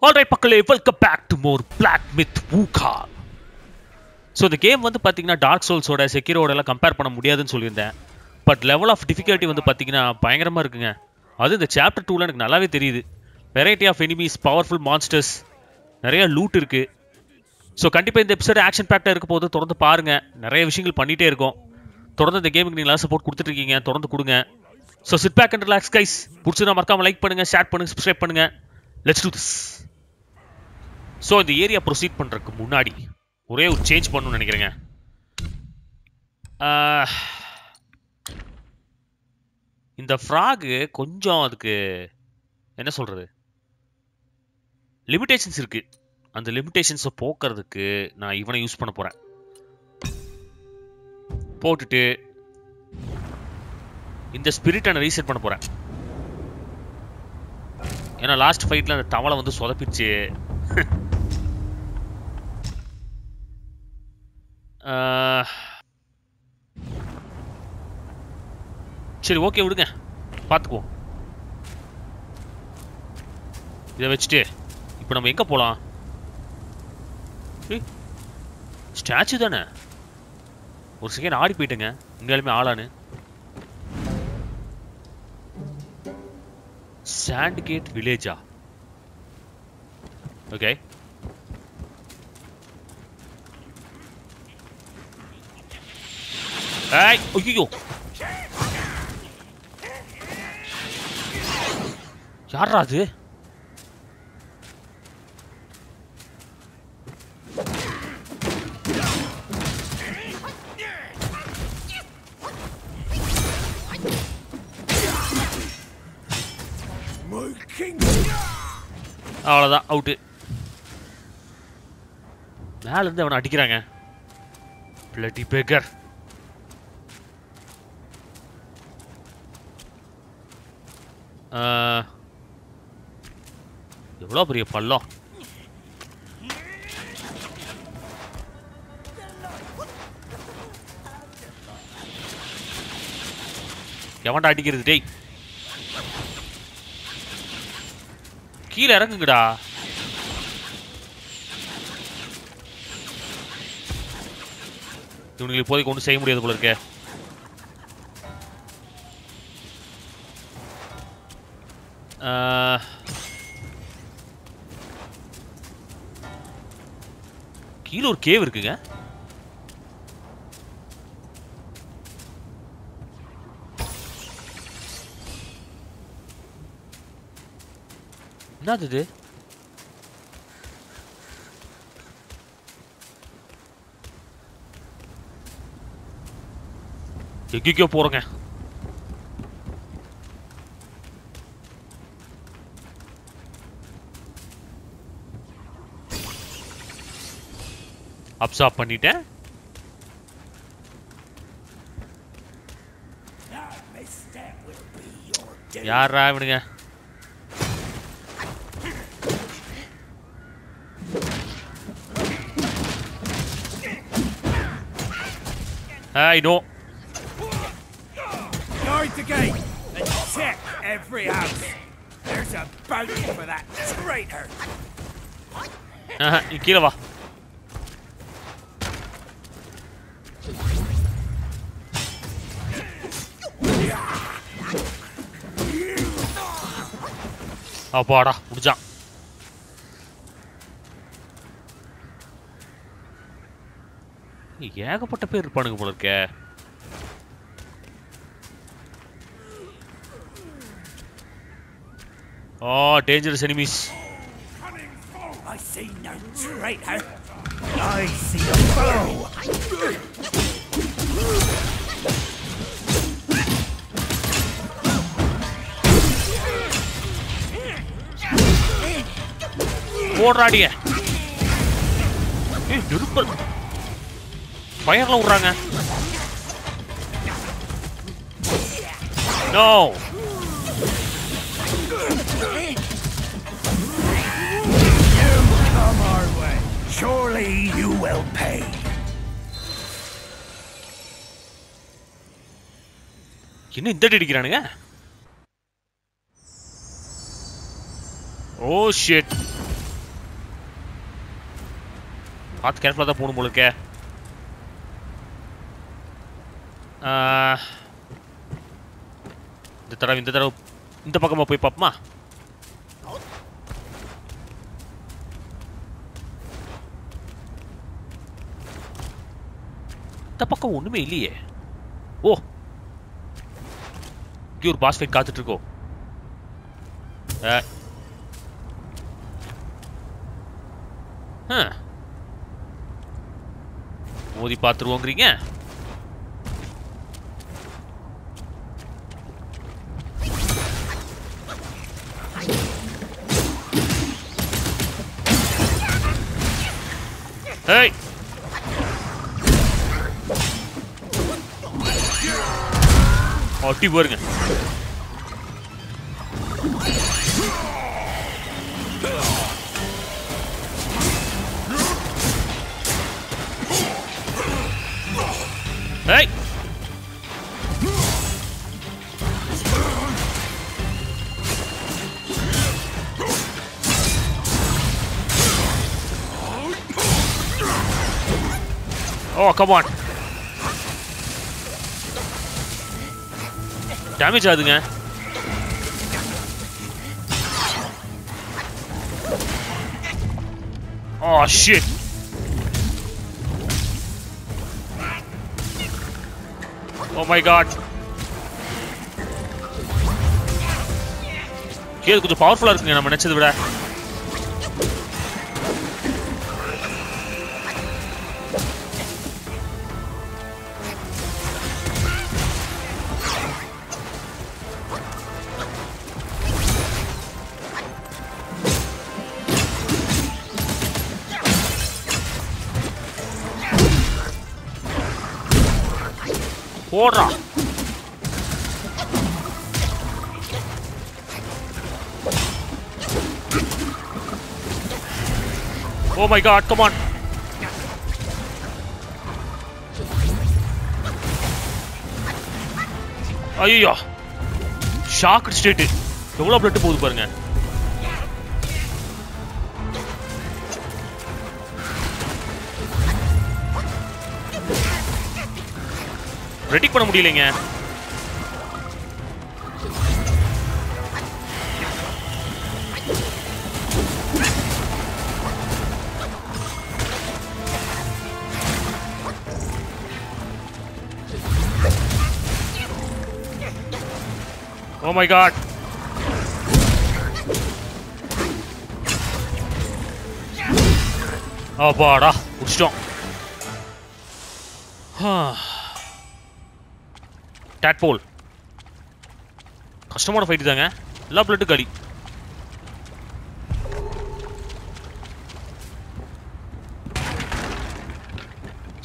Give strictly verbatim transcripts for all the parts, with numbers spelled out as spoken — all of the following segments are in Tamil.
Alright, Pakale, welcome back to more Black Myth Wukong. So the game வந்து பாத்தீங்கன்னா Dark Souls ஓட Sekiro ஓட எல்லாம் கம்பேர் பண்ண முடியாதுன்னு சொல்லியிருந்தேன். But level of difficulty வந்து பாத்தீங்கன்னா பயங்கரமா இருக்குங்க. அது இந்த chapter two ல எனக்கு நல்லாவே தெரியுது. Variety of enemies, powerful monsters, நிறைய loot இருக்கு. So கண்டிப்பா இந்த எபிசோட் action packed இருக்க போகுது. தொடர்ந்து பாருங்க. நிறைய விஷயங்கள் பண்ணிட்டே இருக்கோம். தொடர்ந்து இந்த கேமுக்கு நீங்க சப்போர்ட் கொடுத்துட்டு இருக்கீங்க. தொடர்ந்து கொடுங்க. So sit back and relax guys. புடிச்சனா மறக்காம லைக் பண்ணுங்க, ஷேர் பண்ணுங்க, subscribe பண்ணுங்க. Let's do this. So, in the area proceed பண்றதுக்கு முன்னாடி ஒரே ஒரு change பண்ணனும் நினைக்கிறேங்க. இந்த frog கொஞ்சம் அதுக்கு என்ன சொல்றது? லிமிட்டேஷன்ஸ் இருக்கு. அந்த லிமிட்டேஷன்ஸ போக்குறதுக்கு நான் இவனை யூஸ் பண்ண போறேன். போட்டுட்டு இந்த ஸ்பிரிட் அன ரீசெட் பண்ண போறேன். ஏன்னா லாஸ்ட் ஃபைட்ல அந்த தவளை வந்து சொதப்பிச்சு. சரி ஓகே விடுங்க பார்த்துக்குவோம். இதை வச்சுட்டு இப்போ நம்ம எங்கே போகலாம்? ஸ்டாச்சு தானே. ஒரு செகண்ட் ஆடி போயிட்டுங்க உண்மையாலுமே ஆளானு. சாண்ட் கேட் வில்லேஜா? Okay Hey! Oh, yo! Yarra, dude. Avala, out it. Now let's have an attack. Bloody beggar. எவ்வளோ பெரிய பள்ளம். எவன்டா அடிக்கிறது? டேய் கீழே இறங்குங்கடா. இவனுக்கு இப்போதைக்கு ஒன்றும் செய்ய முடியாது போல இருக்கே. கீழே ஒரு கேவ் இருக்குங்க. என்னது இது? எங்கேயோ போறங்க. அப்சார்ப் பண்ணிட்டேன். யாரா இவனுங்க? I know. Guard the gate and check every house. There's a bounty for that traitor. கீழே வா. அப்பாடா முடிஞ்சான். ஏகப்பட்ட பேர் இருப்பானுங்க போல இருக்க. Ah dangerous enemies. I see no traitor. I see a foe. ஓடுறாடிய நெருப்பல் பயர்ல விடுறாங்க. நோ என்ன இந்த அடிக்கிறானுங்க? Oh shit. பார்த்து கேர்ஃபுல்லாக தான் போகணும் போலுக்கே. இந்த தடவை இந்த தடவை இந்த பக்கமாக போய் பார்ப்போமா? இந்த பக்கம் ஒன்றுமே இல்லையே. ஓ, இங்கே ஒரு பாஸ் ஃபைட் காத்துட்ருக்கோம். மோதி பார்த்துருவோங்கிறீங்க. ஏய் ஒட்டி போருங்க. ஏய் oh come on damage ஆகுதுங்க. oh shit oh my god Ketu கொஞ்சம் பவர்ஃபுல்லா இருக்குங்க நம்ம நினைச்சதை விட. போடுறா oh my god come on. ஐயோ ஷாக் ஸ்டேட் எவ்வளோ பிளட் போகுது பாருங்க. ரெடிக் பண்ண முடியலைங்க. Oh my god. அப்பாடா புடிச்சிட்டோம். டேட்போல் கஷ்டமான ஃபைட்டு தாங்க. எல்லா பிளட்டும் காலி.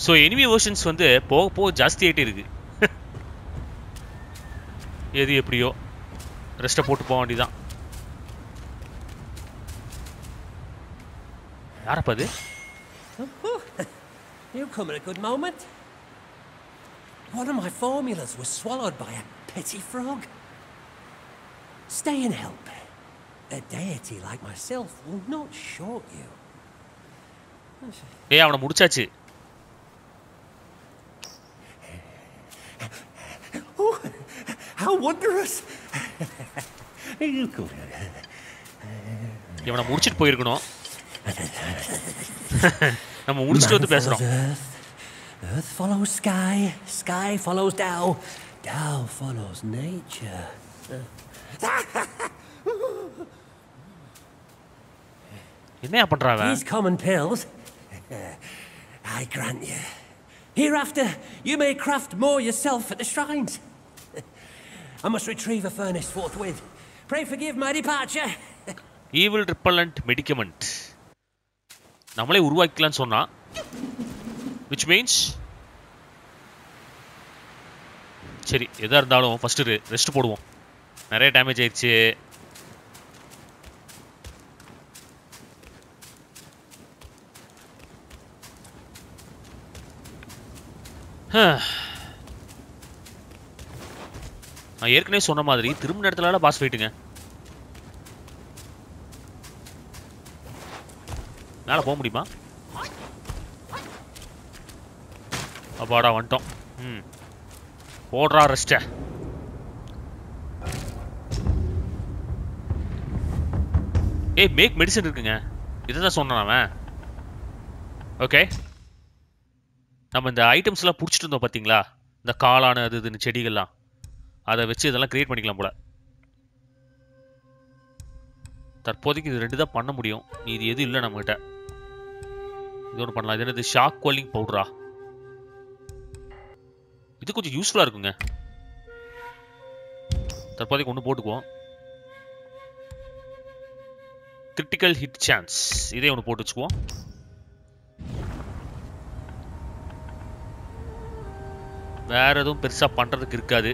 ஸோ எனிமி வெர்ஷன்ஸ் வந்து போக போக ஜாஸ்தி ஆகிட்டே இருக்கு. எது எப்படியோ ரெஸ்ட்டை போட்டு போக வேண்டியதான். யாரப்பா அது? One of my formulas was swallowed by a petty frog. Stay and help. A deity like myself will not short you. Hey, I want to mudichachu. Oh, how wondrous! You could. You want to mudichit poi irukano. Namu mudichittu vandhu pesurom. Earth follows sky, sky follows Tao, Tao follows nature. These common pills, I grant you. Hereafter, you may craft more yourself at the shrines. I must retrieve a furnace forthwith. Pray forgive my departure. Evil repellent medicament. Nammale uruvaikkalam sonna. Which means சரி எதாக இருந்தாலும் ஃபஸ்ட்டு ரெஸ்ட் போடுவோம். நிறைய டேமேஜ் ஆயிடுச்சு. நான் ஏற்கனவே சொன்ன மாதிரி திரும்ப நேரத்தில் பாஸ் ஃபைட்டுங்க. மேலே போக முடியுமா? அப்பாடா வந்துட்டோம். ம் போடுறா ரெஸ்ட். ஏய் மேக் மெடிசன் இருக்குங்க. இதுதான் சொன்னான் அவன். ஓகே நம்ம இந்த ஐட்டம்ஸ்லாம் பிடிச்சிட்டு இருந்தோம் பார்த்தீங்களா, இந்த காளான அது இதுன்னு செடிகள்லாம், அதை வச்சு இதெல்லாம் க்ரியேட் பண்ணிக்கலாம் போல. தற்போதைக்கு இது ரெண்டு தான் பண்ண முடியும், இது எதுவும் இல்லை நம்மகிட்ட. இது ஒன்று பண்ணலாம். இது என்னது? ஷாக் கோலிங் பவுடரா? இது கொஞ்சம் யூஸ்ஃபுல்லாக இருக்குங்க. தற்போதைக்கு ஒன்று போட்டுக்குவோம். கிரிட்டிக்கல் ஹிட் சான்ஸ் இதே ஒன்று போட்டு வச்சுக்குவோம். வேற எதுவும் பெருசாக பண்ணுறதுக்கு இருக்காது.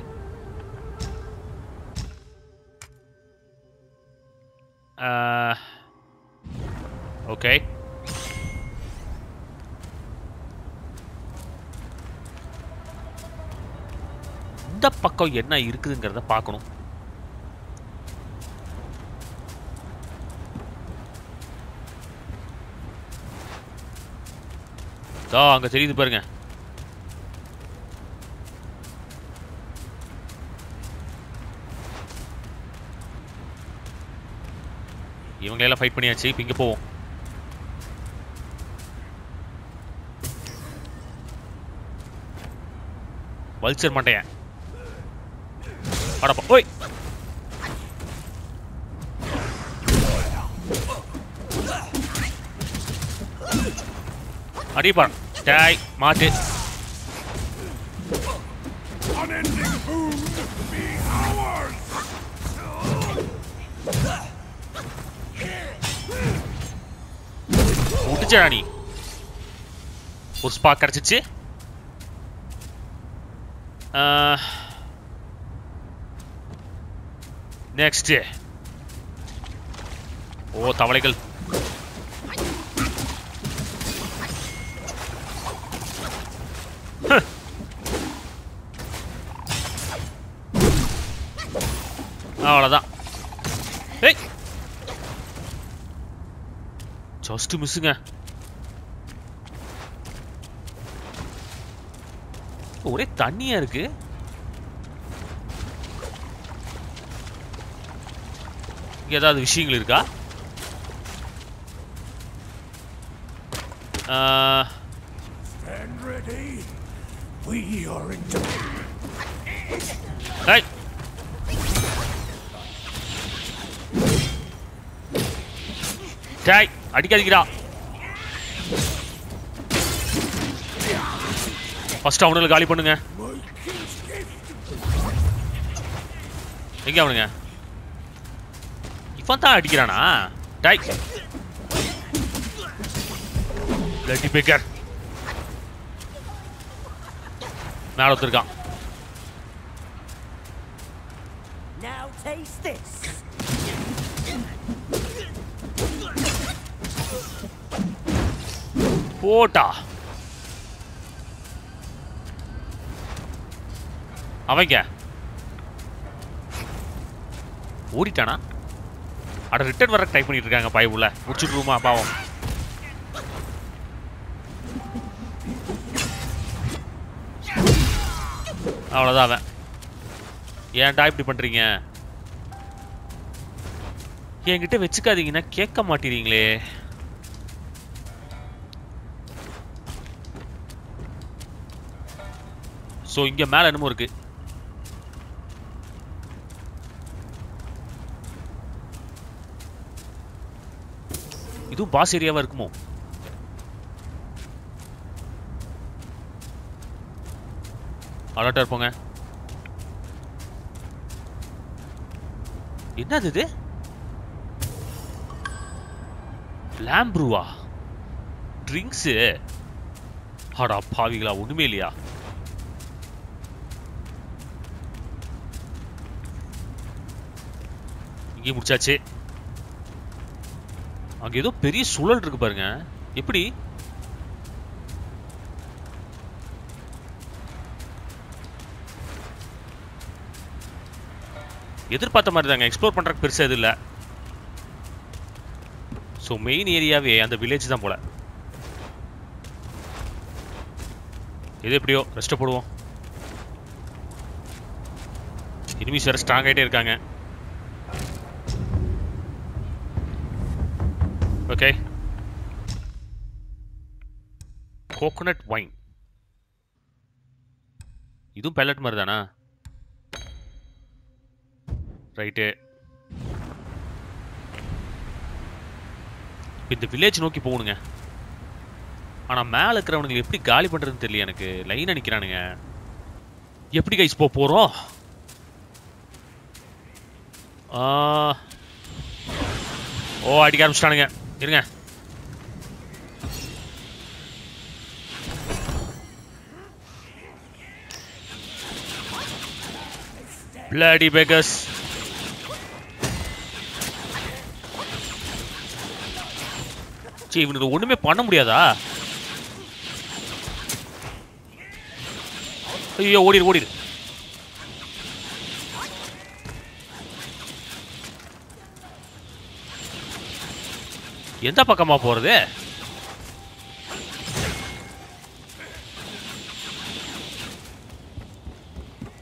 ஓகே இந்த பக்கம் என்ன இருக்குதுங்கிறத பார்க்கணும். அங்க தெரியுது பாருங்க. இவங்களெல்லாம் ஃபைட் பண்ணியாச்சு. இப்போ இங்கே போவோம். வல்ச்சர் மண்டையன் அடப்பா. ஓய் அடிப்பா டாய் மாட்டு. ஜானி ஒரு ஸ்பா கிடைச்சிச்சு. நெக்ஸ்ட் ஓ தவளைகள். அவ்வளோதான். ஜஸ்ட் மிஸ்ஸுங்க. ஒரே தண்ணியா இருக்கு. ஏதாவது விஷயங்கள் இருக்கா? அடிக்காதீங்கடா. ஃபர்ஸ்ட் அவனுக்கு காலி பண்ணுங்க. எங்க அவனுங்க? இப்பதான் அடிக்கிறானா? டாய் லட்டி பேக்கர் மேல ஒருத்திருக்கான். போட்டா அவங்க ஓடிட்டானா? அட ரிட்டர்ன் வர ட்ரை பண்ணிட்டு இருக்காங்க. பாயுள்ள முடிச்சுட்டுருமா பாவம். அவ்வளோதான் அவன். ஏன்டா இப்படி பண்றீங்க? என்கிட்ட வச்சுக்காதீங்கன்னா கேட்க மாட்டேறீங்களே. ஸோ இங்கே மேலே என்னமோ இருக்கு. இதுவும் பாஸ் ஏரியாவா இருக்குமோ? அலர்ட்டா இருப்போங்க. என்னது இது? லாம்ப்ரூவா ட்ரிங்க்ஸ்? அடா பாவிகளா, ஒண்ணுமே இல்லையா? இங்கே முடிச்சாச்சு. அங்கே ஏதோ பெரிய சுழல் இருக்கு பாருங்க. எப்படி? எதிர்பார்த்த மாதிரி தாங்க. எக்ஸ்ப்ளோர் பண்றதுக்கு பெருசா எதுவும் இல்லை. ஸோ மெயின் ஏரியாவே அந்த வில்லேஜ் தான் போல. இது எப்படியோ ரெஸ்ட் போடுவோம். எனிமீஸ் வேற ஸ்ட்ராங் ஆயிட்டே இருக்காங்க. ஓகே. Coconut wine. இதுவும் பேலட் மாதிரி தானா? ரைட். இந்த வில்லேஜ் நோக்கி போகணுங்க. ஆனா மேல இருக்கிறவனுக்கு எப்படி காலி பண்றதுன்னு தெரியல எனக்கு. லைனா நிக்கிறானுங்க. எப்படி கைஸ் போக போறோம்? ஆ ஓ அடிக்க ஆரம்பிச்சிட்டானுங்க. இருங்க. Bloody beggars. சீ இவனுக்கு ஒண்ணுமே பண்ண முடியாதா? ஐயோ ஓடிடு ஓடிடு. எந்த பக்கமா போறது?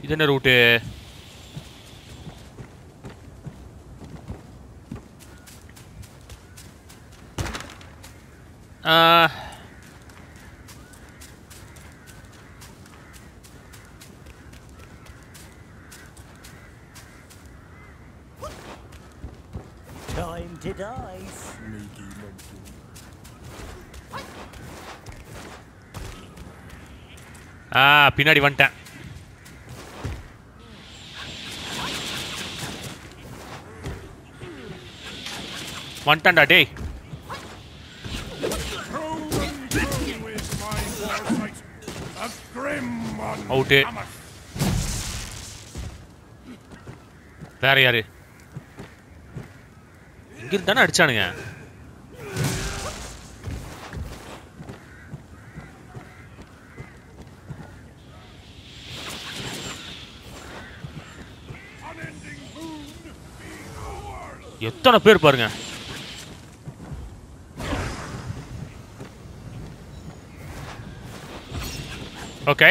இது என்ன route? Time to die, sneaky monkey. Ah, pinadi vantan. Vantan da dey. Out it. There yaru. இங்க தான அடிச்சானுங்க. எத்தனை பேர் பாருங்க. Okay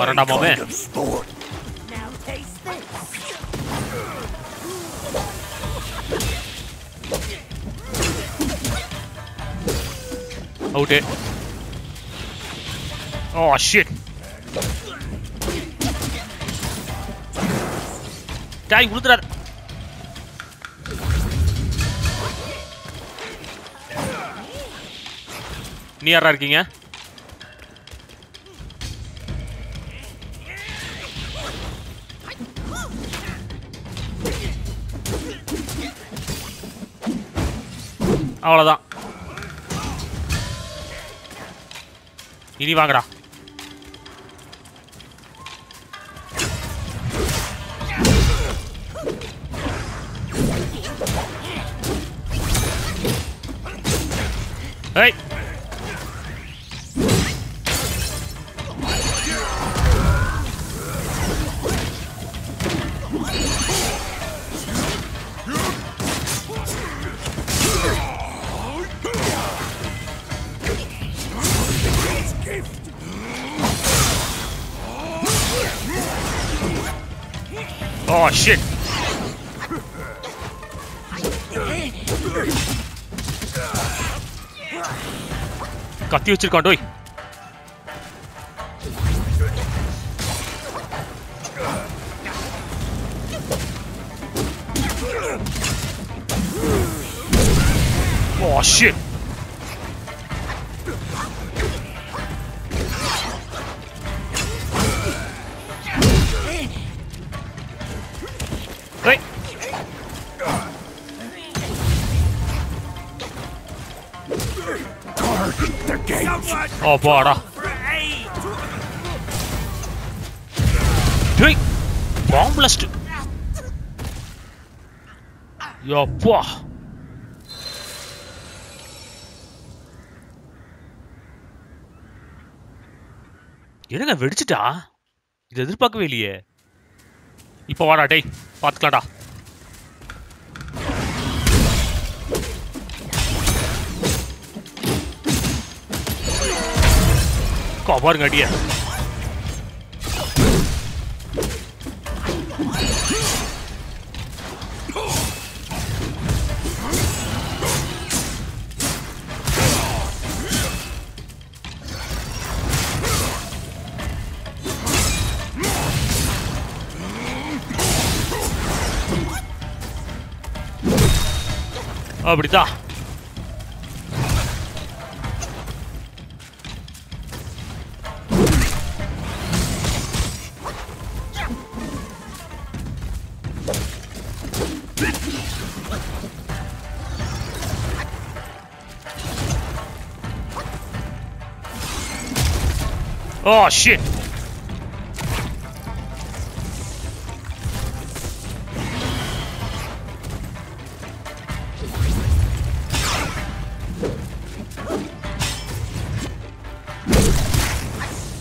வரண்டாமாமே out it. Oh shit. Dai uludra. Ni yara irkinga? Avladha. இனி வாங்கடா. ஏய் oh shit. கத்தி வச்சிருக்கான் டோய். oh shit. Oh, bora. Three. Bomb blast. Yo, poor. You know, where did it? Ah, the other pack will be. Ipa vada day. Path klada. Cover gadiya. Abrita. Oh shit.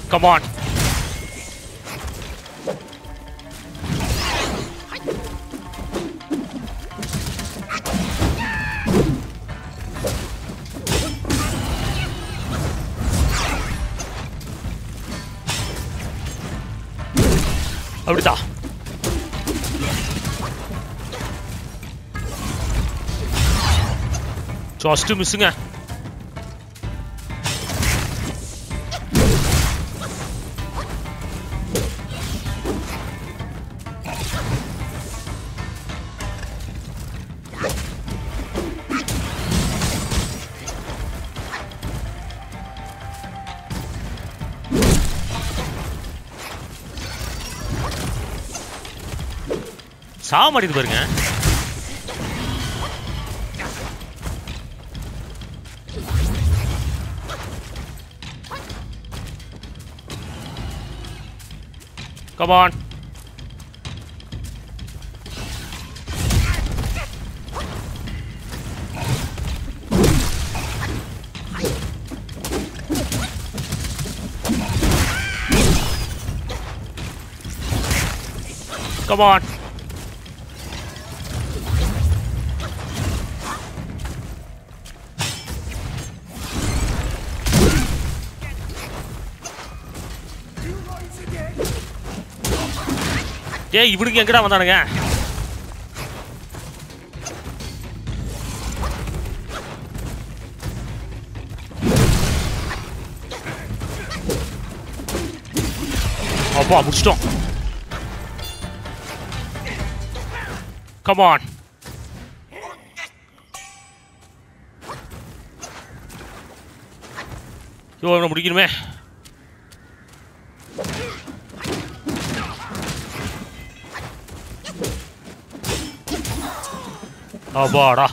Come on. Avrita. Just two missing. How much is it? Come on. Come on. Yeah, you wouldn't get on that again. Oh, Bob, what's wrong? Come on. You want to get me? Oh, bora.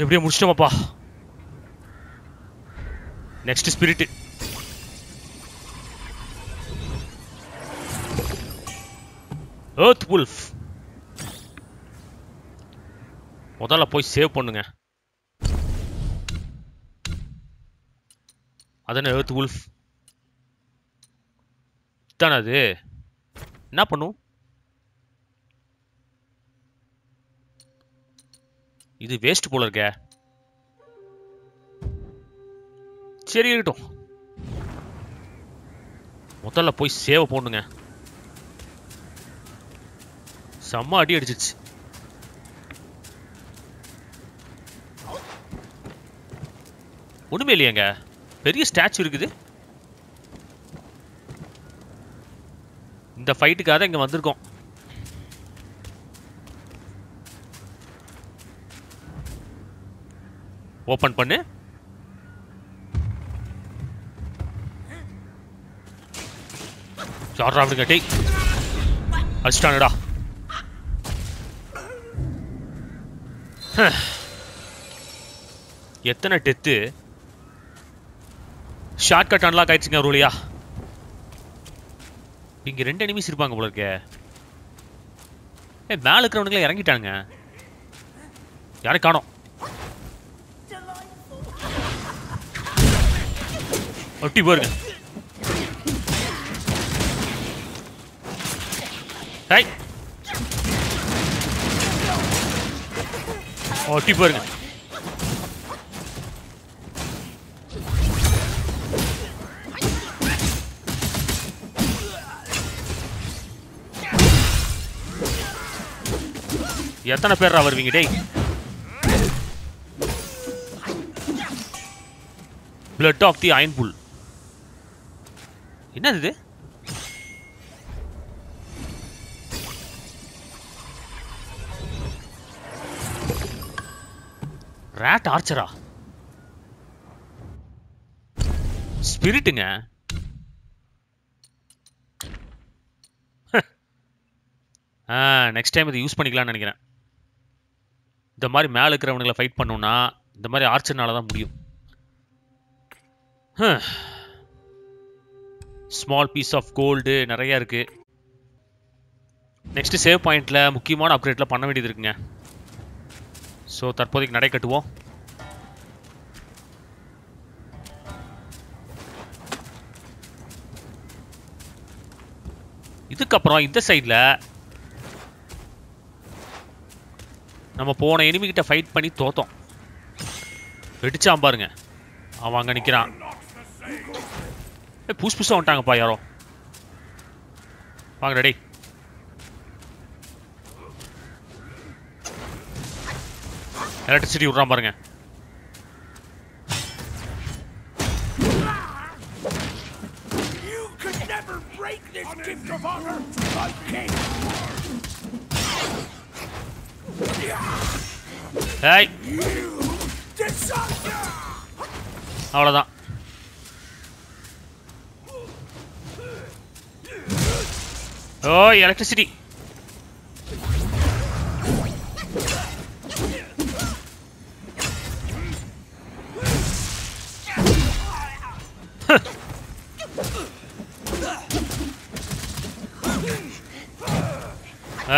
Everyone, mushroom, papa. Next is spirit. Earth wolf. முதல்ல போய் சேவ் பண்ணுங்க. அதானே earth wolf. தானது. என்ன பண்ணும்? இது வேஸ்ட் போல இருக்கே. சரி இருக்கட்டும். முதல்ல போய் சேவ் பண்ணுங்க. செம்ம அடி அடிச்சிச்சு. ஒண்ணுமே இல்லையேங்க. பெரிய ஸ்டாச்சு இருக்குது. இந்த ஃபைட்டுக்காக இங்க வந்திருக்கோம். Open பண்ணு. சார் ராவுங்க டேய். அடிச்சானடா. எத்தனை டெத்து ஷார்ட்கட் அன்லாக் ஆயிடுச்சுங்க ரூலியா. இங்க ரெண்டு எனிமீஸ் இருப்பாங்க போல இருக்கே. ஏ மேல இருக்கிறவங்களே இறங்கிட்டானுங்க. யாரை காணோம். ஒட்டி போறங்க. டேய். ஒட்டி போறங்க. எத்தனை பேர்ரா வருவீங்க டேய்? Blood of the Iron Bull. என்னது இது? Rat Archer-ஆ? Spirit-ங்க. ஆ, நெக்ஸ்ட் டைம் இது யூஸ் பண்ணிக்கலாம்னு நினைக்கிறேன். இந்த மாதிரி மேலே இருக்கிறவங்களை ஃபைட் பண்ணணும்னா இந்த மாதிரி ஆர்ச்சர்னால தான் முடியும். ஸ்மால் பீஸ் ஆஃப் கோல்டு நிறையா இருக்குது. நெக்ஸ்ட்டு சேவ் பாயிண்டில் முக்கியமான அப்கிரேட்லாம் பண்ண வேண்டியது இருக்குங்க. ஸோ தற்போதைக்கு நடை கட்டுவோம். இதுக்கப்புறம் இந்த சைடில் நம்ம போன எனிமிகிட்ட ஃபைட் பண்ணி தோத்தோம். வெடிச்சான் பாருங்க, அவன் அங்கே நிற்கிறான். ஏ புஷ் புஷாக வந்துட்டாங்கப்பா யாரோ. வாங்க ரெடி. எலக்ட்ரிசிட்டி விட்றான் பாருங்க. ஏய் அவ்வளோதான். ஓ எலக்ட்ரிசிட்டி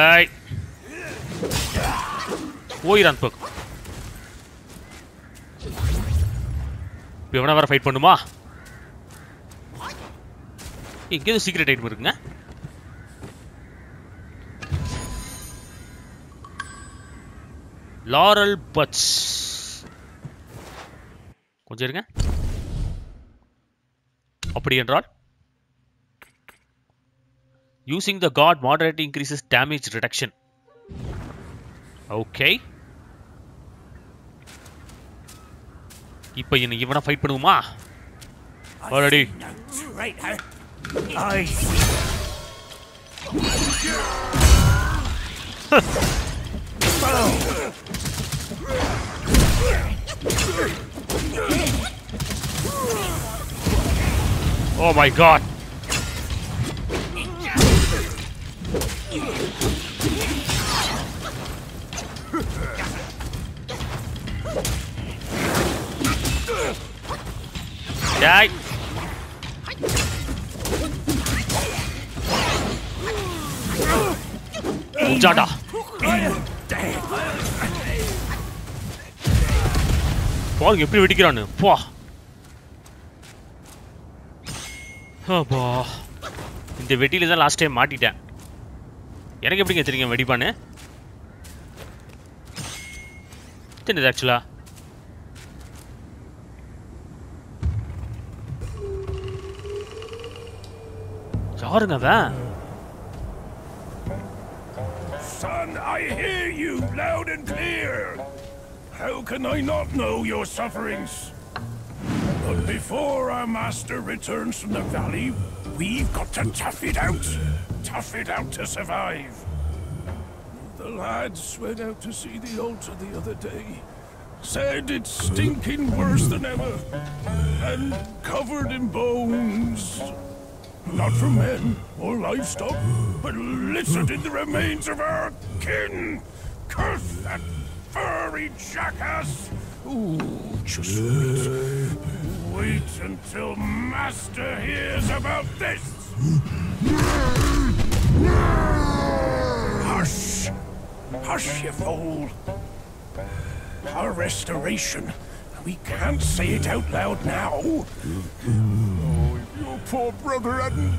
ஏய் போயிடான் பக்கம். எவனா வர ஃபைட் பண்ணுமா? இங்கே எதுவும் சீக்ரெட் ஐட்டம் இருக்குங்க. லாரல் பட்ஸ் கொஞ்சம் இருங்க. அப்படி என்றால் using the gourd moderate increases damage reduction. Okay இப்போ என்ன இவனை ஃபைட் பண்ணுவோமா? Already oh my god. Right. Jada. Paul, எப்படி வெடிக்கிறானு பா. அப்பா இந்த வெட்டில தான் லாஸ்ட் டைம் மாட்டிட்டேன். எனக்கு எப்படிங்க தெரியுங்க வெடிப்பானு? தெரியுது ஆக்சுவலா. யாருங்க அவன்? Son, I hear you loud and clear. How can I not know your sufferings? But before our master returns from the valley, we've got to tough it out. Tough it out to survive. The lads went out to see the altar the other day. Said it's stinking worse than ever. And covered in bones. Not from men or livestock, but littered in the remains of our kin. Curse that furry jackass! Ooh, just wait. Wait until Master hears about this! Hush! Hush, you fool! Our restoration. We can't say it out loud now. Oh, if your poor brother hadn't...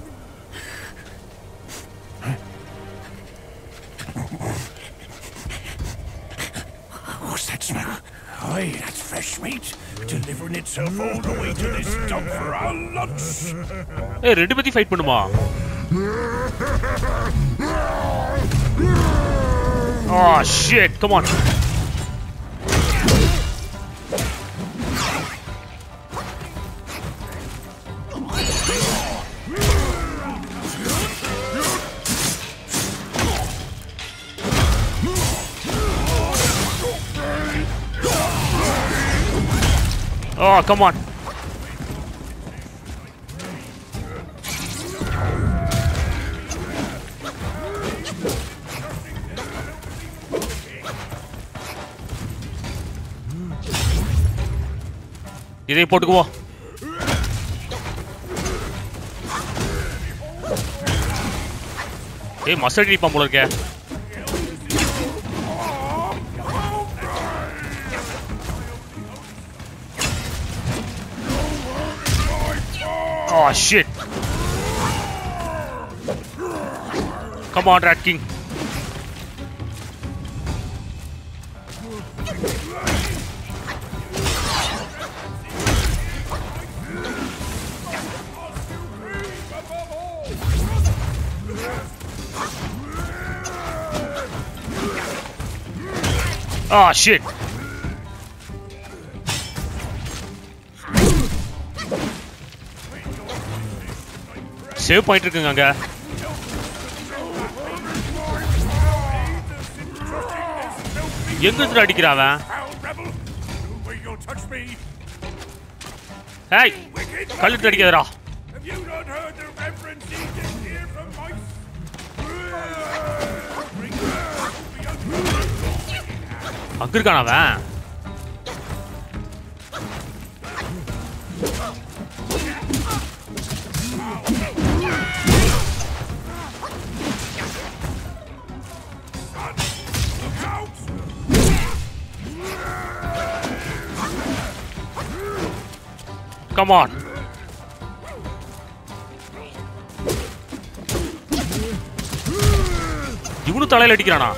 What's that smell? Aye, that's fresh meat. Delivering itself all the way to this dog for our lunch. Hey, ready to fight, Panama? Oh shit! Come on. Oh, come on. Did they put go? Hey, muscle tree pump again. Oh shit! Come on, Rat King. Oh shit! Save point irukku anga. Enga irundhu adikira avan? Hey, kallu adikadara. Anga irukana avan? Come on. இவனு தலையில அடிக்கறானா?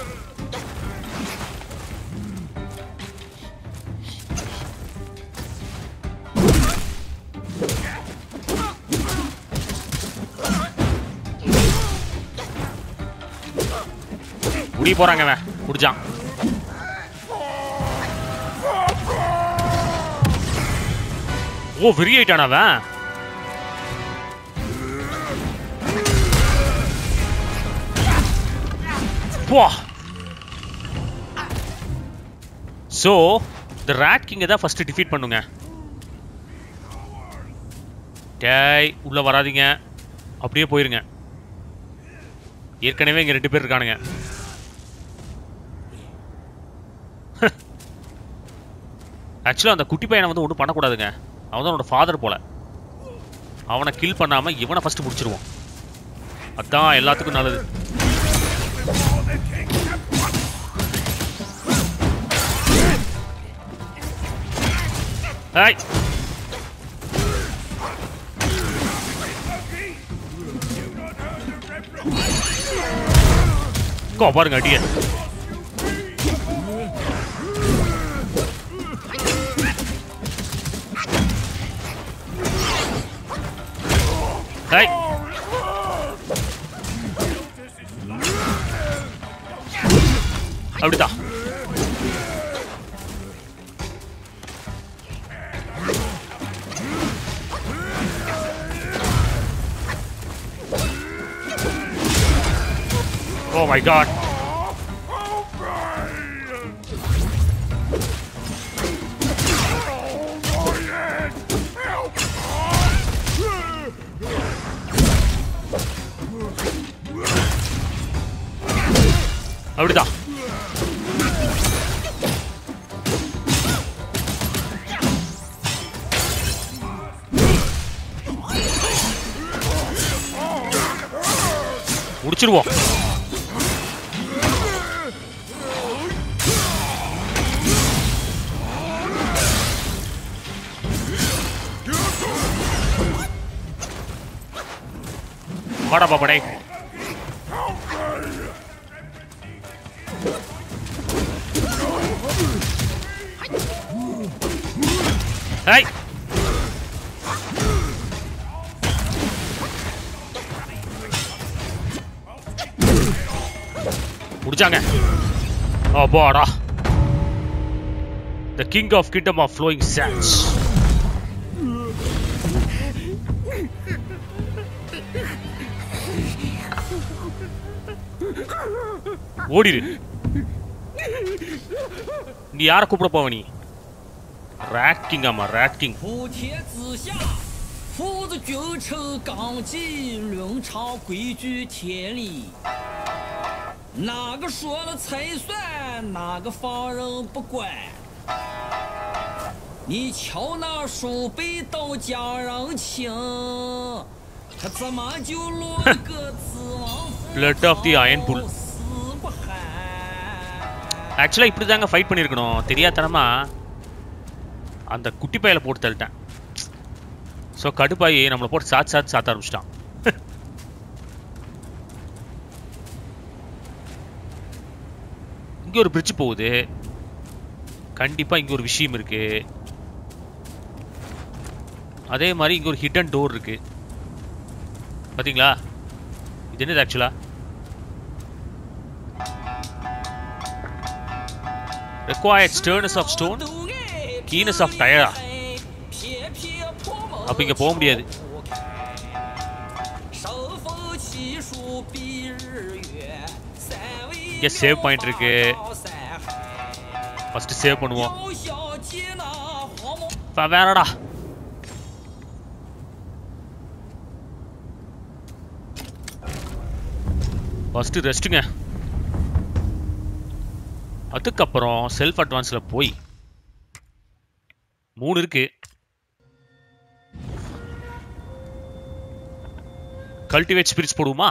புடி போறாங்க அவன். புடிச்சான். Oh, very eight ana va. Wow. So the Rat King da first defeat pannunga. Dai, ulla varadinga. Apdiye poirunga. Yerkanave inga rendu per irukanunga. Actually and the kutti payana vandu onnu panna koodadunga. அவனோட ஃாதர் போல அவனை கில் பண்ணாம இவனை ஃபர்ஸ்ட் முடிச்சிடுவோம் அதான் எல்லாத்துக்கும் நல்லது ஹாய் கோ பாருங்க அடியே Hey! Avdita. Oh my god. Avrida. 어지러워. 바라봐버래. 에이! 우리장에 어 뭐하라. The king of kingdom of flowing sands. ஓடிரு. நீ யார கூப்பிட போவ நீ? ராட் கிங் ஆமா, rat king. Blood of the Iron Bull. Actually, இப்படி தாங்க ஃபைட் பண்ணிருக்கணும். தெரியாதனமா அந்த குட்டி பையில போட்டு தள்ளிட்டேன். சோ கடுபாய் நம்மள போட்டு சாத் சாத் சாத்த ஆரம்பிச்சிட்டான். இங்க ஒரு bridge போகுது. கண்டிப்பா இங்க ஒரு விஷயம் இருக்கு. அதே மாதிரி இங்க ஒரு hidden door இருக்கு. பாத்தீங்களா? இது என்னது ஆக்சுவலா? Required sternness of stone, keenness of tire. அப்ப இங்க போக முடியாது. இங்க சேவ் பாயிண்ட் இருக்கு. ஃபர்ஸ்ட் சேவ் பண்ணுவோம். வேறடா ஃபர்ஸ்ட் ரெஸ்ட்டுங்க. அதுக்கப்புறம் செல்ஃப் அட்வான்ஸ்ல போய் மூணு இருக்கு. கல்டிவேட் ஸ்பிரிட்ஸ் போடுவோமா?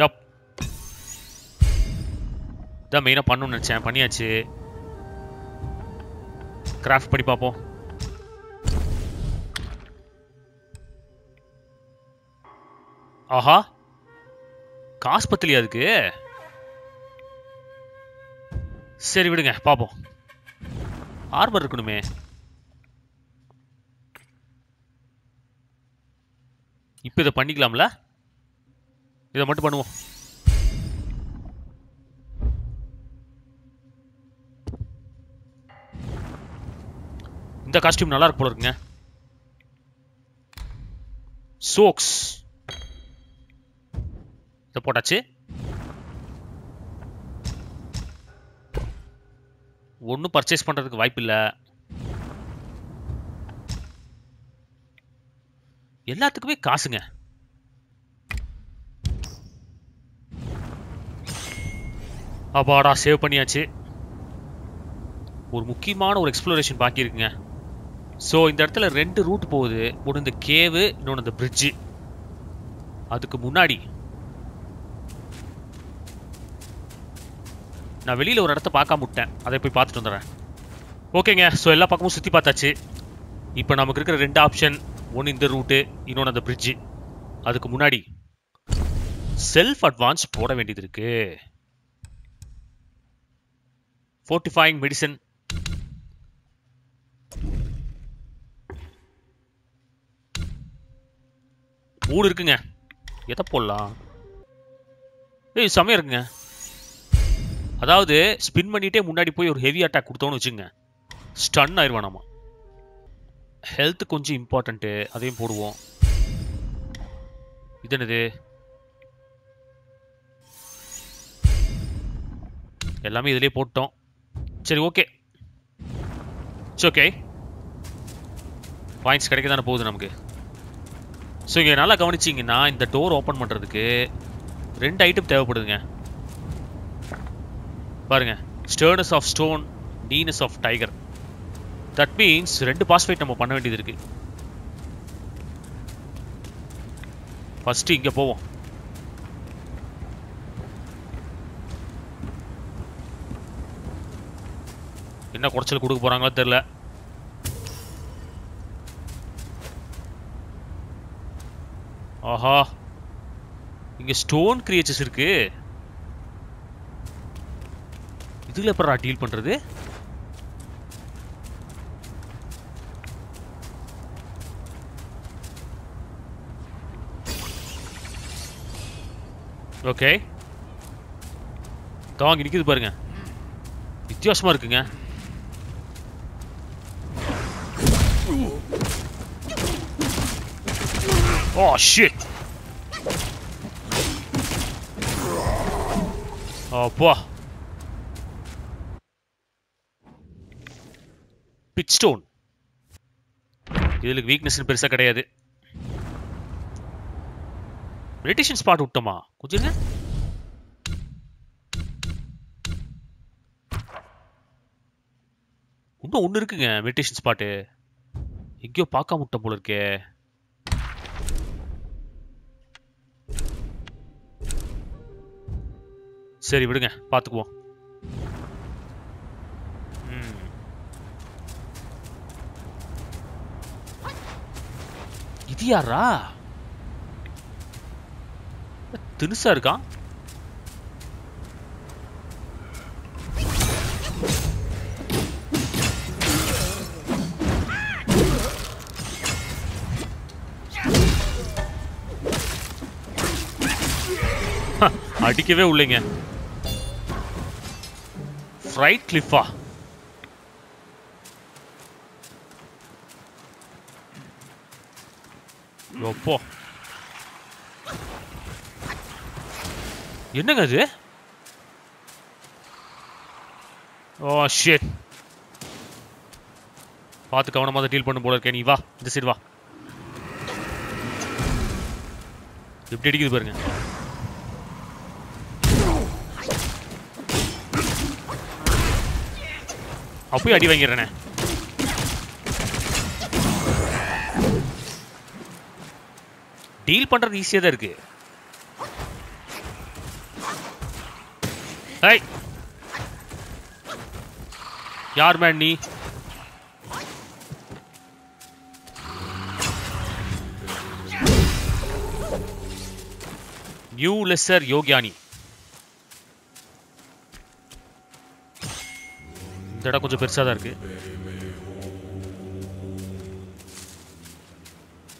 யப், இதான் மெயினாக பண்ணணும்னு நினச்சேன். பண்ணியாச்சு. கிராஃப்ட் பண்ணி பார்ப்போம். ஆஹா, காசு பத்தலையா அதுக்கு? சரி விடுங்க பாப்போம். ஆர்மர் இருக்கணுமே. இப்போ இதை பண்ணிக்கலாம்ல. இதை மட்டும் பண்ணுவோம். இந்த காஸ்டியூம் நல்லா இருக்கு போல இருக்குங்க. சோக்ஸ் இதை போட்டாச்சு. ஒன்றும் பர்ச்சேஸ் பண்ணுறதுக்கு வாய்ப்பு இல்லை. எல்லாத்துக்குமே காசுங்க. அப்பாடா, சேவ் பண்ணியாச்சு. ஒரு முக்கியமான ஒரு எக்ஸ்ப்ளோரேஷன் பாக்கி இருக்குங்க. ஸோ இந்த இடத்துல ரெண்டு ரூட் போகுது. ஒன்று இந்த கேவு, இன்னொன்று இந்த பிரிட்ஜு. அதுக்கு முன்னாடி நான் வெளியில் ஒரு இடத்த பார்க்காம விட்டேன். அதை போய் பார்த்துட்டு வந்துடுறேன். ஓகேங்க, ஸோ எல்லா பக்கமும் சுற்றி பார்த்தாச்சு. இப்போ நமக்கு இருக்கிற ரெண்டு ஆப்ஷன், ஒன்று இந்த ரூட்டு, இன்னொன்று அந்த பிரிட்ஜு. அதுக்கு முன்னாடி செல்ஃப் அட்வான்ஸ் போட வேண்டியது இருக்கு. Fortifying medicine. மூணு இருக்குங்க. எதை போடலாம்? ஏய் செமையா இருக்குங்க. அதாவது ஸ்பின் பண்ணிட்டே முன்னாடி போய் ஒரு ஹெவி அட்டாக் கொடுத்தோன்னு வச்சுங்க, ஸ்டன் ஆயிடுவான். நம்ம ஹெல்த் கொஞ்சம் இம்பார்ட்டன்ட்டு, அதையும் போடுவோம். இது என்னது? எல்லாமே இதுலேயே போட்டோம். சரி, ஓகே. It's okay. பாயிண்ட்ஸ் கிடைக்க தானே போகுது நமக்கு. ஸோ இங்கே நல்லா கவனிச்சிங்கன்னா இந்த டோர் ஓப்பன் பண்ணுறதுக்கு ரெண்டு ஐட்டம் தேவைப்படுதுங்க. பாருங்க, sternness of stone, keenness of tiger. That means ரெண்டு பாஸ்ஃபைட் நம்ம பண்ண வேண்டியது இருக்கு. ஃபர்ஸ்ட் இங்க போவோம். என்ன குறைச்சல் கொடுக்க போறாங்களோ தெரியல. ஆஹா, இங்க ஸ்டோன் கிரியேச்சர்ஸ் இருக்கு. இதுல எப்பறா டீல் பண்றது? ஓகே, தாங்க நிற்கிது பாருங்க, வித்தியாசமாக இருக்குங்க. ஓ ஷிட், அப்பா பிட் ஸ்டோன். இதுல வீக்னஸ் பெருசா கிடையாது. மெடிடேஷன் ஸ்பாட் விட்டோமா? கொஞ்சம் இன்னும் ஒன்று இருக்குங்க மெடிடேஷன் ஸ்பாட்டு. எங்கேயோ பார்க்காம விட்டோம் போல இருக்கே. சரி விடுங்க, பார்த்துக்குவோம். இது யாரா தினுசா இருக்கான்? அடிக்கவே உள்ளீங்க. ஃப்ரைட் கிளிஃபா ரோப்போ என்னங்க அது? ஓ ஷிட், பார்த்து கவனமாக தான் டீல் பண்ண போல இருக்கேன். நீ வா, இந்த சைடு வா. எப்படி அடிக்குது பாருங்க. அப்பயும் அடி வாங்கிறேனே. டீல் பண்ணுறது ஈஸியாக தான் இருக்கு. ஹே, யார் மேன் நீ? நியூ லெசர் யோகியானி. இந்த இடம் கொஞ்சம் பெருசாக தான் இருக்கு.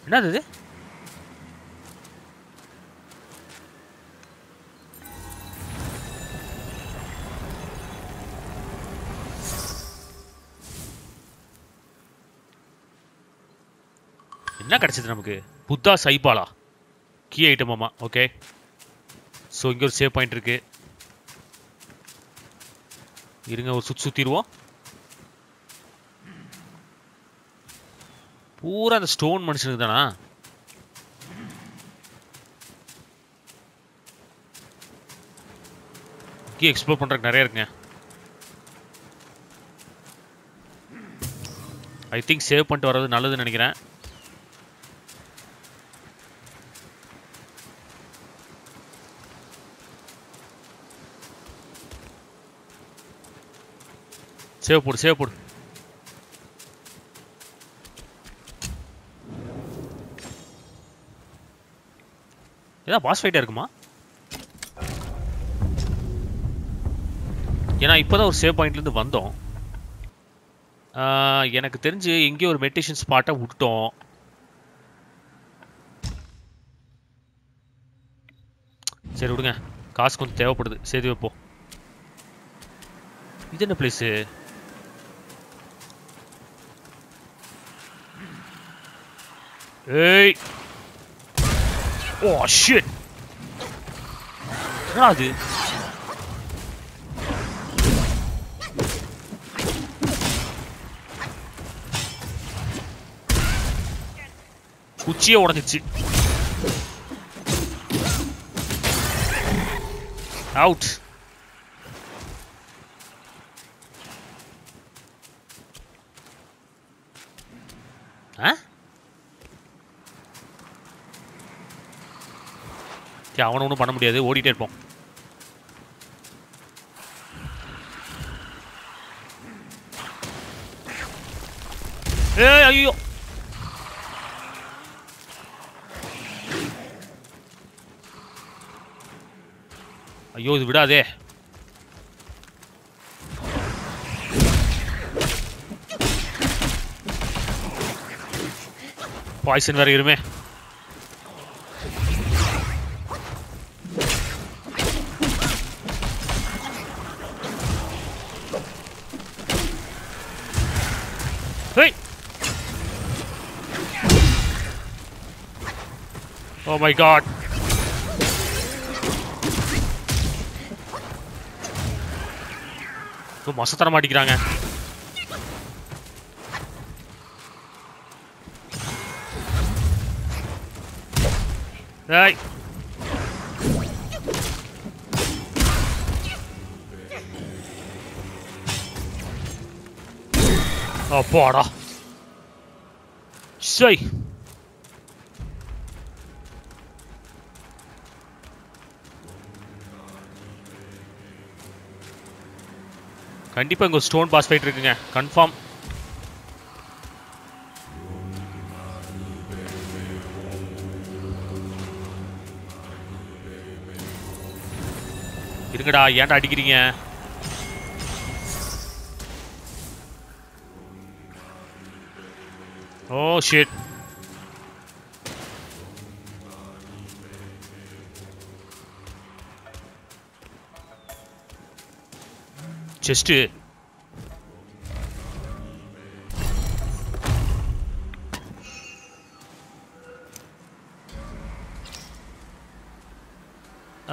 என்னது இது? என்ன கிடைச்சது நமக்கு? புத்தா சைபாலா கீ ஐட்டமாமா. ஓகே, ஸோ இங்கே ஒரு சேவ் பாயிண்ட் இருக்கு. இருங்க, ஒரு சுற்றி சுற்றிடுவோம். பூரா அந்த ஸ்டோன் மனுஷனுக்கு தானா? கீ எக்ஸ்ப்ளோர் பண்ணுறதுக்கு நிறையா இருக்குங்க. ஐ திங்க் சேவ் பண்ணிட்டு வர்றது நல்லதுன்னு நினைக்கிறேன். சேவ் போடு, சேவ் போடு. ஏதாவது பாஸ் ஃபைட்டாக இருக்குமா? ஏன்னா இப்போ தான் ஒரு சேவ் பாயிண்ட்லேருந்து வந்தோம். எனக்கு தெரிஞ்சு எங்கேயோ ஒரு மெடிடேஷன் ஸ்பாட்டாக விட்டுட்டோம். சரி விடுங்க, காசு கொஞ்சம் தேவைப்படுது, சேர்த்து வைப்போம். இது என்ன பிளேஸு? ஏய், ஓ ஷிட், என்ன அது? குச்சியே உடைஞ்சிச்சு. அவுட். ஆயிடுச்சு அவன ஒண்ணும் பண்ண முடியாது ஓடிட்டே இருப்போம் ஏய் ஐயோ ஐயோ இது விடாதே பாய்சன் வேற இருமே Hey! Oh my god. So masatara maadikranga. Hey. Oh, poor. Say. Kandipa ingo stone boss fight irukeenga. Confirm. Irukada, yenda adikireenga? Oh shit. Just it.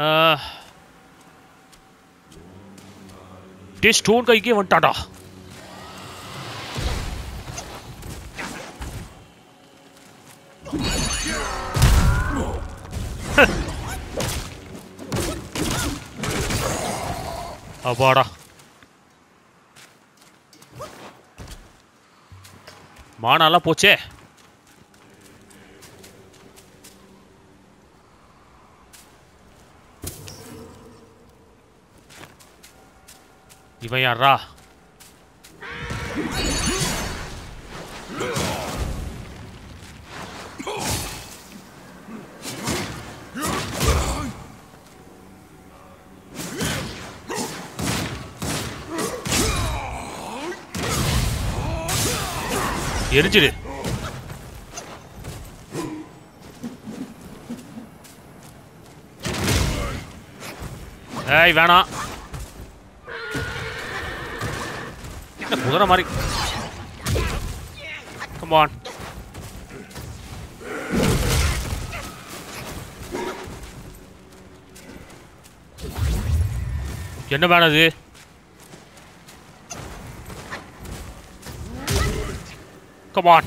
Uh this stone guy gave one tata. Abara Manala poche Ivan yarra Erijiri. Hey, Vana. Come on. What is this? Come on.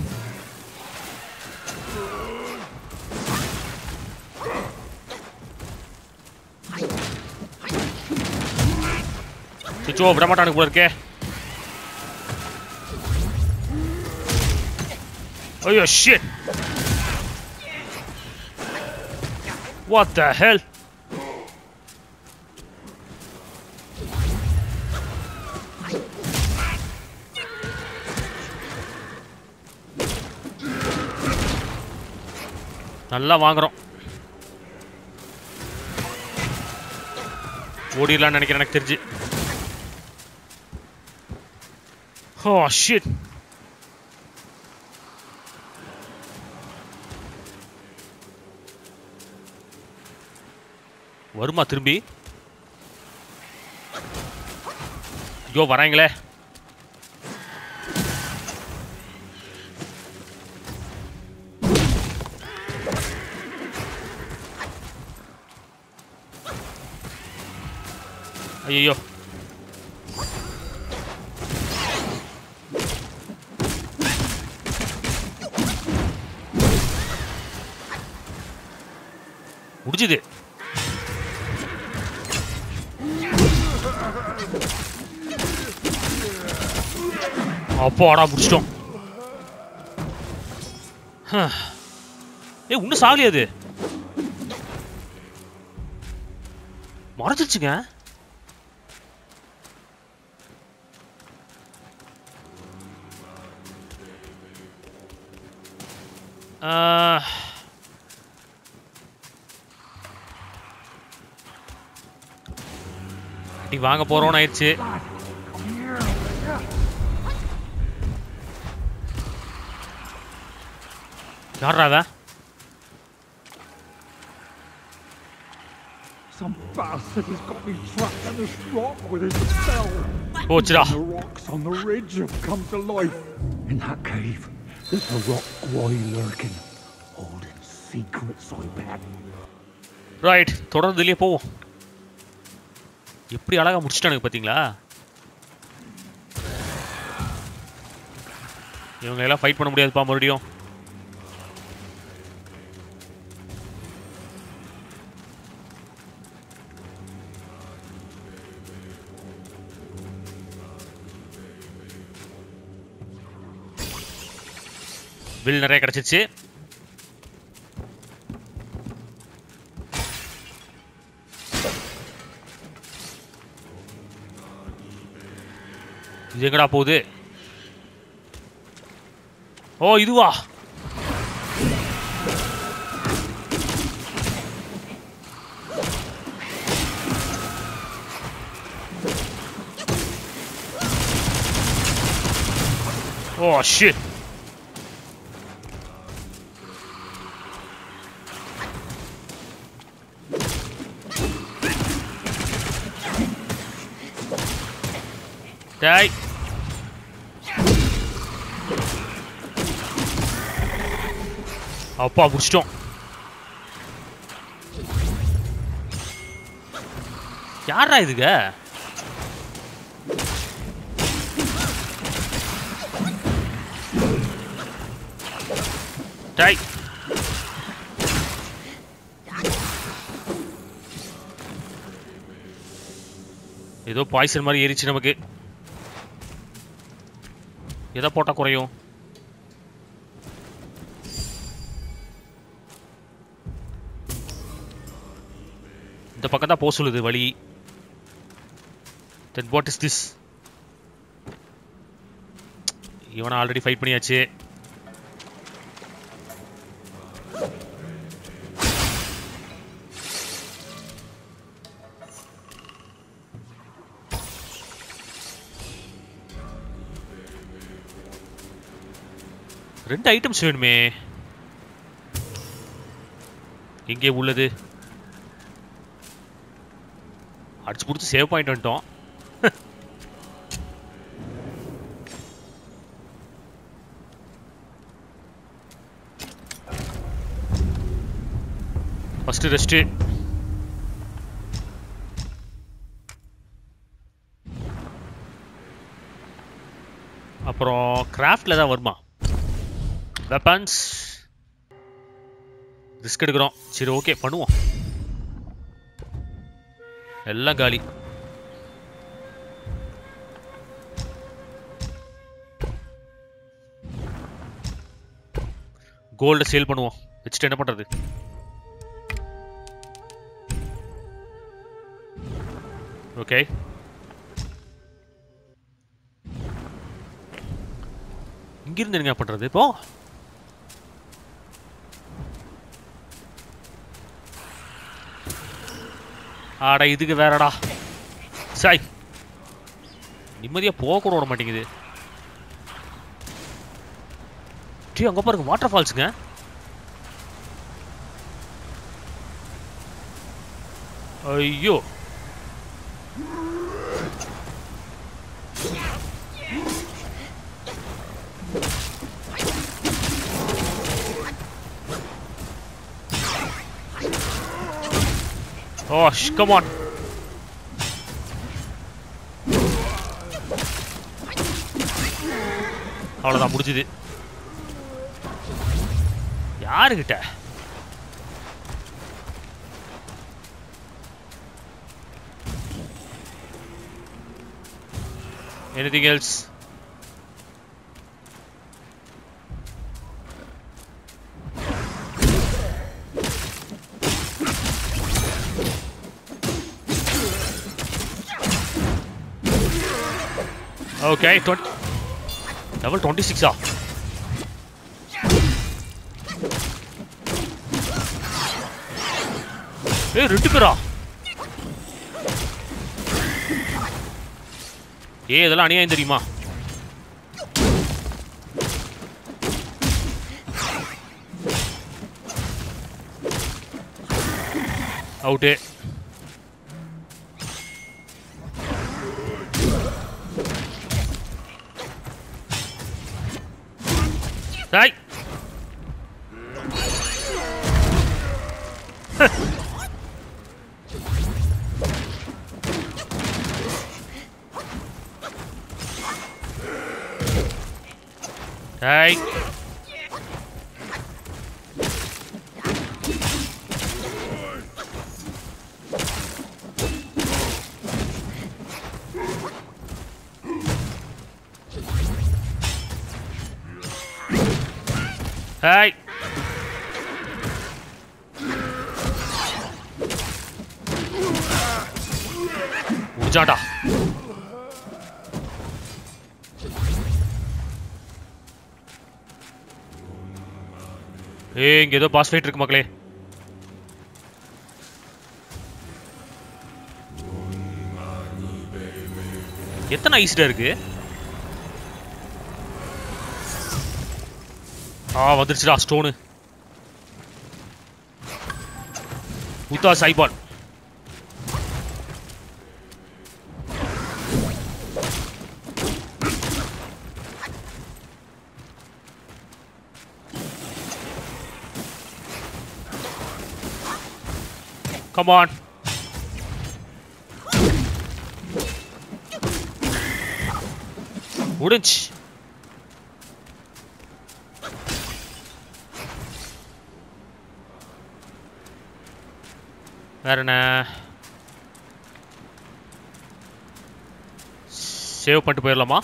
Chicho, Brahmatan is good. Oh, yeah, shit. What the hell? நல்லா வாங்குறோம் ஓடிரலாம்னு நினைக்கிறேன் எனக்கு தெரிஞ்சு ஓ ஷிட் வருமா திரும்பி ஐயோ வராங்களே ஐயோ முடிஞ்சது அப்பாடா முடிச்சிட்டோம் ஏய் உன்ன சாகலையா இது 멀어졌지가? 아. 이 வாங்க போறோன்னு ஆயிடுச்சு. யாரா அவ? Some bastard has got me trapped in this rock with his spell. Pochra. The rocks on the ridge have come to life. In that cave, there's a rock quarry lurking, holding secrets I bet. Right, தொடர்ந்து வெளியே போவோம். எப்படி அழகா முடிச்சிட்டானுங்க பாத்தீங்களா? இவங்க எல்லாம் ஃபைட் பண்ண முடியாதுப்பா மறுபடியும். வில் நிறைய கிடைச்சிச்சு. இது எங்கடா போகுது? ஓ இதுவா? Oh shit. Die. அப்பா முடிச்சிட்டோம். யாரா இதுங்க? Die. ஏதோ பாய்சன் மாதிரி ஏறிச்சு நமக்கு. எதை போட்டால் குறையும்? இந்த பக்கம் தான் போக சொல்லுது வழி. Then what is this? இவனை ஆல்ரெடி ஃபைட் பண்ணியாச்சு. ரெண்டு ஐட்டம்ஸ் வேணுமே. எங்கே உள்ளது? அடிச்சு கொடுத்து சேவ் பாயிண்ட் வந்துட்டோம். First rest. அப்புறம் கிராஃப்ட்ல தான் வருமா? வெப்பன்ஸ் ரிஸ்க் எடுக்கிறோம். சரி ஓகே பண்ணுவோம். எல்லாம் காலி. கோல்டு சேல் பண்ணுவோம். வச்சுட்டு என்ன பண்றது? ஓகே இங்கிருந்து என்ன பண்றது இப்போ? ஆடா இதுக்கு வேறடா சாய். நிம்மதியாக போக கூட விட மாட்டேங்குது. டீ அங்கே பாருங்க வாட்டர் ஃபால்ஸுங்க. ஐயோ gosh, come on. அவ்வளோதான் முடிஞ்சுது. யாருக்கிட்ட? Anything else? Okay, level twenty-six. Ah. Hey, Ritikara. Hey, that's Aniya in the Rima. Out it. Die! Die! Hey! Ujata! Hey, get the boss fight trick, Makley. Get the nice derg, eh? Ah, what is it? Stone. Uta Saibon. Come on. Wouldn't you? I don't know. Save pantu poyiralama.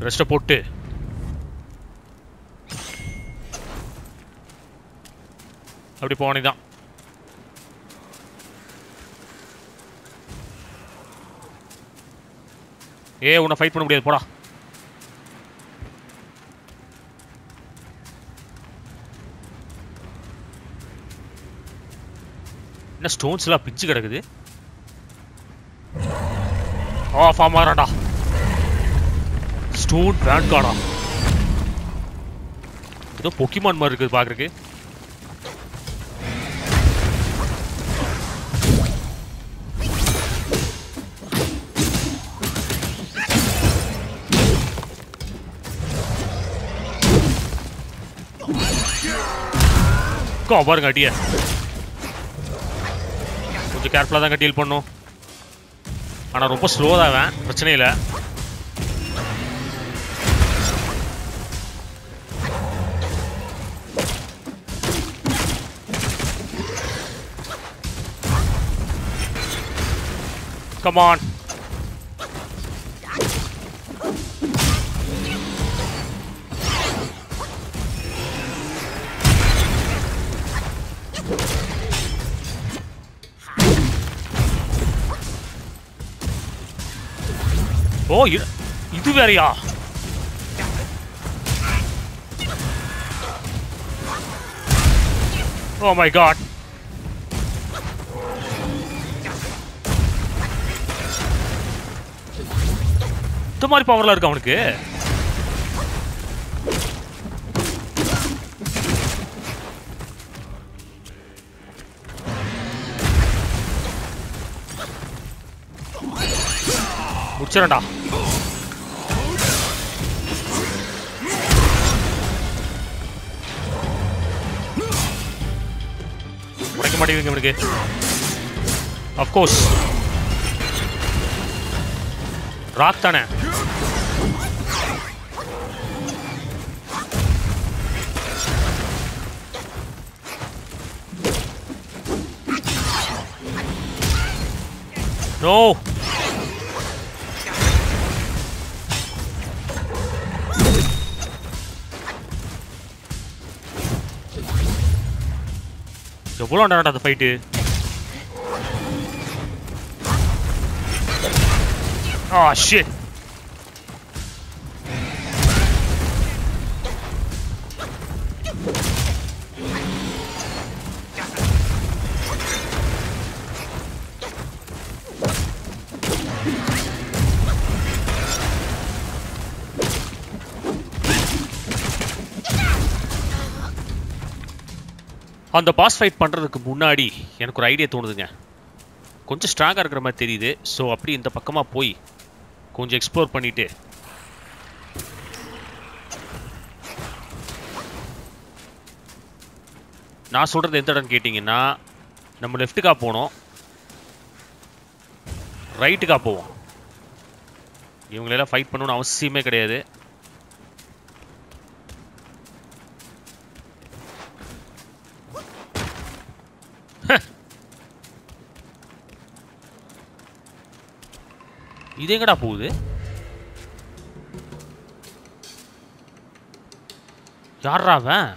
Rest pottu. Appadi poanidha. Hey, unna fight panna mudiyadhu poda. Stones la pitch kadakudhu. Oh, farmarada. Stone vanguard. Idu Pokemon mari irukku paakrukku. Cover gadiya. Careful, I deal with it. It's slow, I don't know. Come on. Oh, you do very ah. Oh, my God. The more power are going to get. What's your name? Of course. Rock Tana. No. You're going to fight. Oh shit! On the boss fight, பண்றதுக்கு முன்னாடி எனக்கு ஒரு ஐடியா தோணுதுங்க. கொஞ்சம் ஸ்ட்ராங்கா இருக்குற மாதிரி தெரியுது. சோ அப்படி இந்த பக்கமா போய் கொஞ்சம் எக்ஸ்ப்ளோர் பண்ணிட்டு நான் சொல்றது எந்த இடம்னு கேட்டிங்கன்னா நம்ம லெஃப்ட்கா போணும். ரைட்கா போவோம். இவங்க எல்லாம் ஃபைட் பண்ணனும் அவசியமே கிடையாது. இது எங்கடா போகுது? யாரா அவன்?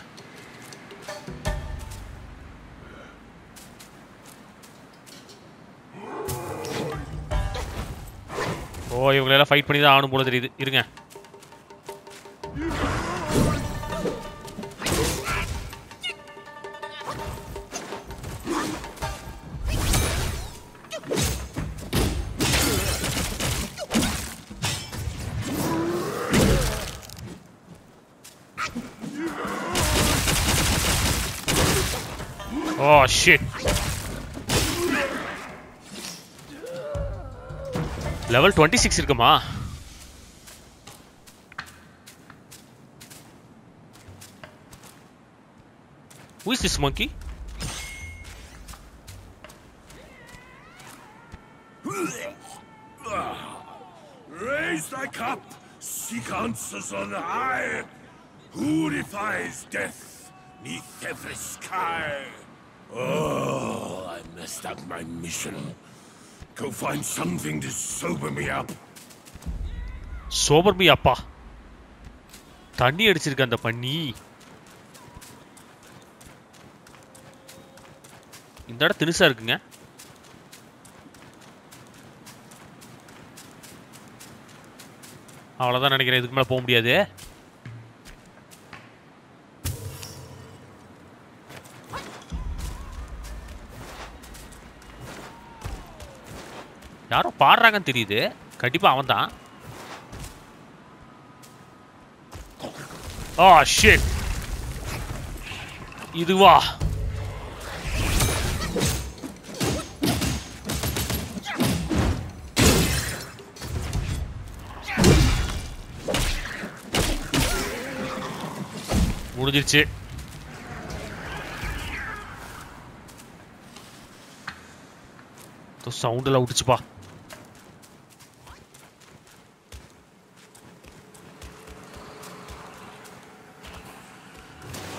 ஓ இவங்க எல்லாம் ஃபைட் பண்ணி தான் ஆணும் போல தெரியுது. இருங்க. Oh shit! Level twenty-six இருக்குமா? Who is this monkey? Raise thy cup, seek answers on high. Who defies death neath every sky? Oh, I messed up my mission. Go find something to sober me up. Sober me up, pa. Thani adichirukka andha panni. Indha eda thirusa irukenga. Avladha nenikiren idhukku mela poga mudiyadhu. யாரோ பாடுறாங்கன்னு தெரியுது. கண்டிப்பா அவன்தான். Ah shit. இதுவா? முடிஞ்சிருச்சு. தோ சவுண்ட் எல்லாம் விட்டுச்சுப்பா.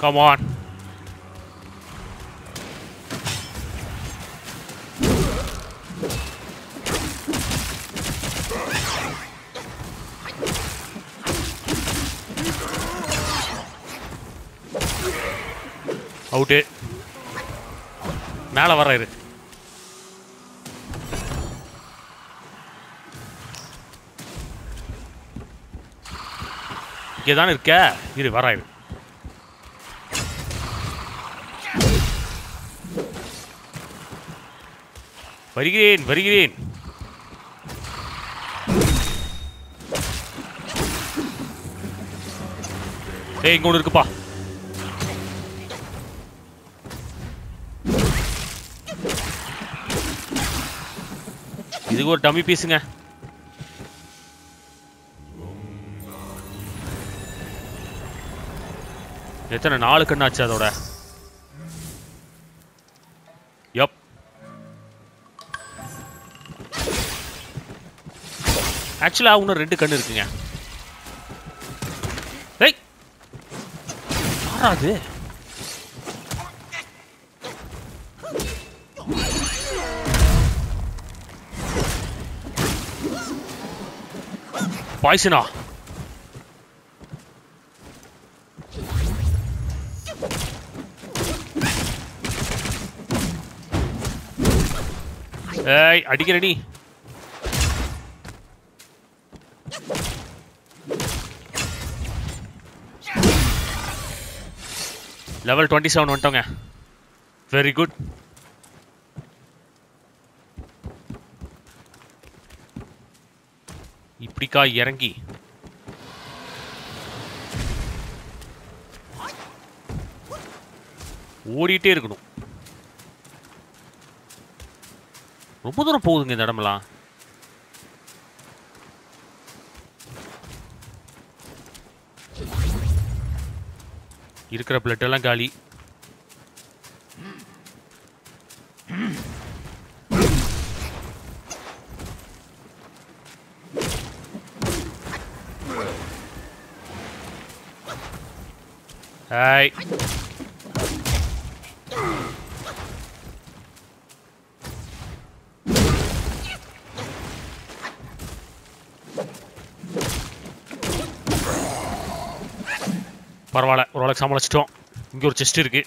Come on. Out it. மேல வர இரு. இங்க தான் இருக்க. இரு வர இரு. வருகிறேன் வருகிறேன். ஏய் இங்க ஒன்று இருக்குப்பா. இதுக்கு ஒரு டம்மி பீஸுங்க. எத்தனை நாலு கண்ணாச்சு அதோட? யப். ஆக்சுவலா அவனு ரெண்டு கண்ணு இருக்குங்க. ஏய் யாராது? பாய்சனா? ஏய் அடிக்கிறடி. Level twenty-seven vantonga. Very good. Iprika Yerangi. ஓடிட்டே இருக்கணும் ரொம்ப தூரம் போகுதுங்க இந்த இடம்லாம் இருக்கிற பிளட் எல்லாம் காலி ஹாய் பரவாயில்ல ஒரு ஆளுக்கு சமாளிச்சிட்டோம் இங்க ஒரு செஸ்ட் இருக்கு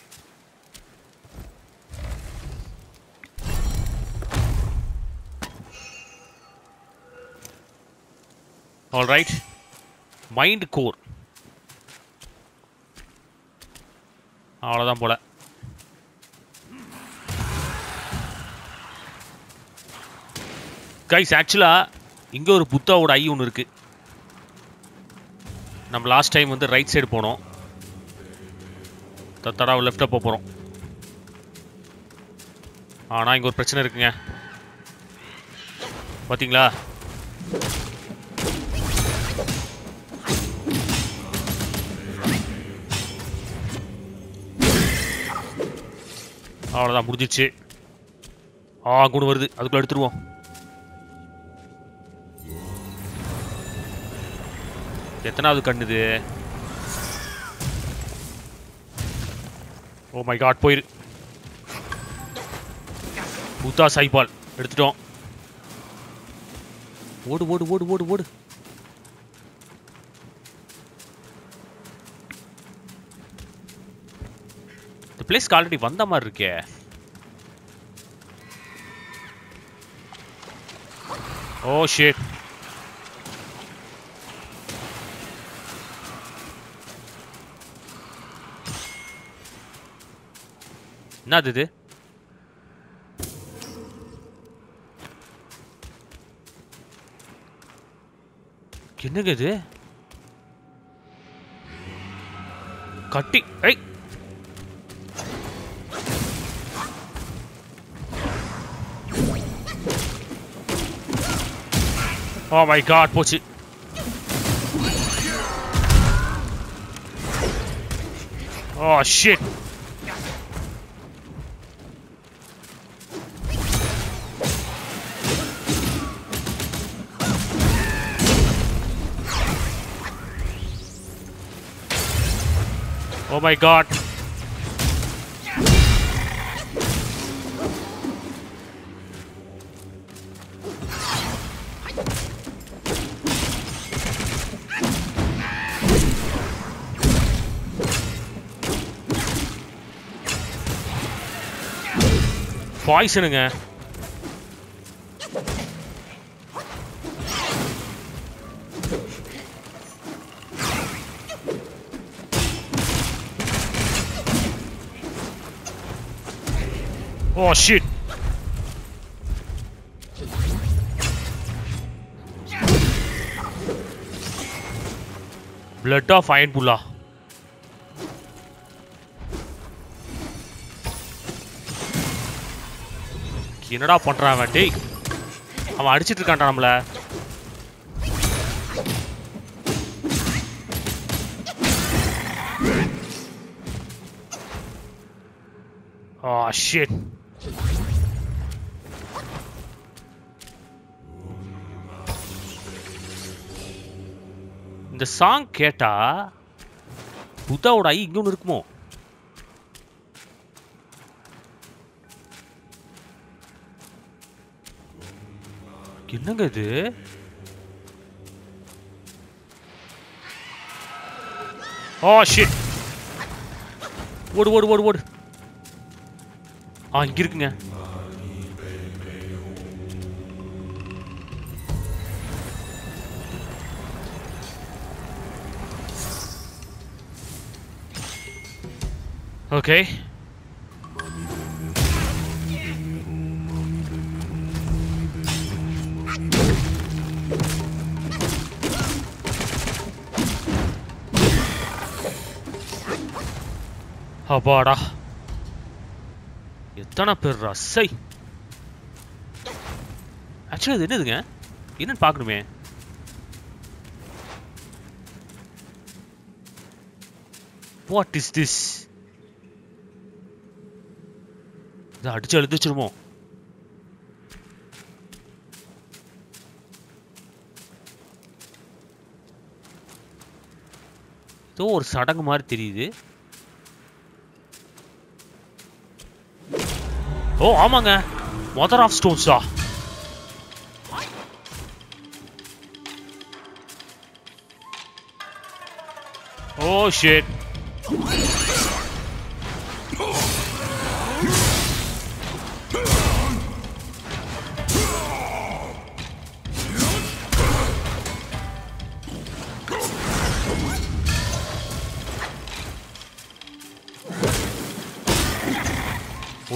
ஆல் ரைட் மைண்ட் கோர் அவ்வளவுதான் போல கைஸ் ஆக்சுவலா இங்க ஒரு புத்தாவோட ஐ ஒன்று இருக்கு நம்ம லாஸ்ட் டைம் வந்து ரைட் சைடு போனோம் தடவை லெஃப்டாக போக போகிறோம் ஆனால் இங்கே ஒரு பிரச்சனை இருக்குங்க பார்த்தீங்களா அவ்வளோதான் முடிஞ்சிச்சு ஆ கூண்டு வருது அதுக்குள்ளே எடுத்துருவோம் எத்தனாவது கண்ணுது ஓ மை காட் போயிரு பூத்தா சைபால் எடுத்துட்டோம் ஓடு ஓடு ஓடு ஓடு ஓடு இந்த பிளேஸ்க்கு ஆல்ரெடி வந்த மாதிரி இருக்கே ஓ ஷிட் என்னது இது என்னங்க இது கட்டி ஏய் ஓ மை காட் போச்சு oh shit Oh my god. Poisoning eh? Oh shit! Blood of Iron Bulla. என்னடா பண்றான் அவன் டேய் அவன் அடிச்சிட்டு இருக்கான்டா நம்மள Oh shit! இந்த சாங் கேட்டா புத்தாவோட ஐ இங்க ஒன்று இருக்குமோ என்னங்க இது ஓ ஷிட் ஓடு ஓடு ஓடு ஓடு ஆ இங்க இருக்குங்க Okay. அப்பாடா எத்தனை பேர் ரசை ஆக்சுவலி இது என்னதுங்க என்னன்னு பார்க்கணுமே வாட் இஸ் திஸ் இதை அடிச்சு எழுதிச்சிருமோ ஏதோ ஒரு சடங்கு மாதிரி தெரியுது Oh, amanga, mother of stones, ah. Oh shit.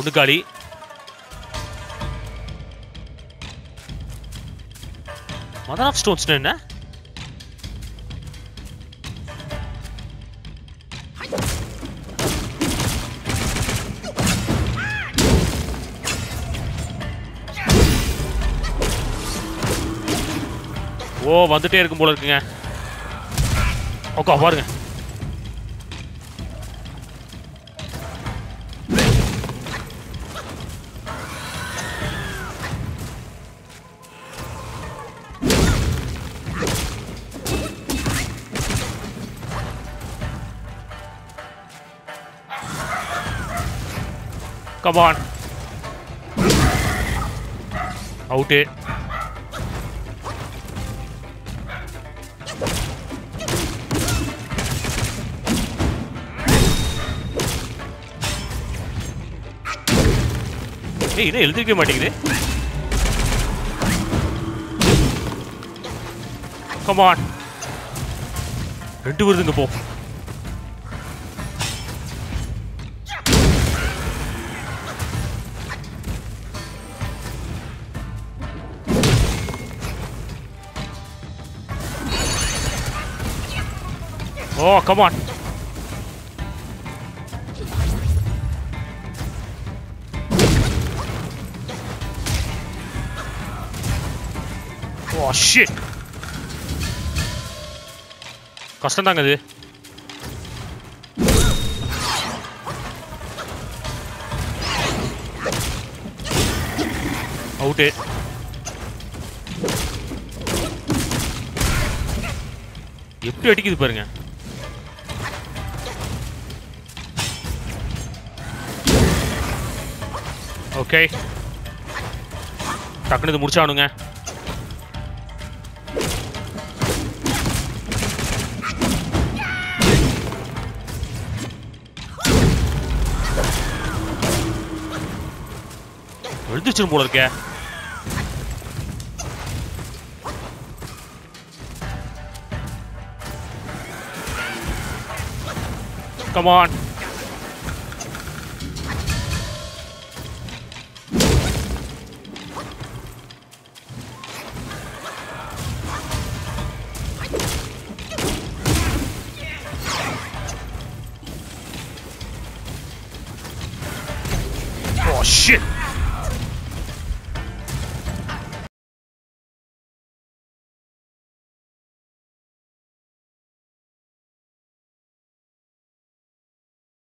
Unukali. Mother of stones, na? Oh, vandute irukum pola irukeenga. Okay, varunga. Come on. Out it. Hey, no, electric matter. Come on. Rendu virudunga po. Oh, come on. Oh, shit. Kastandanga idu. Out it. Eppadi adikudhu parunga. Okay. Takne to murchaanunga. Educhum pola irukke. Come on.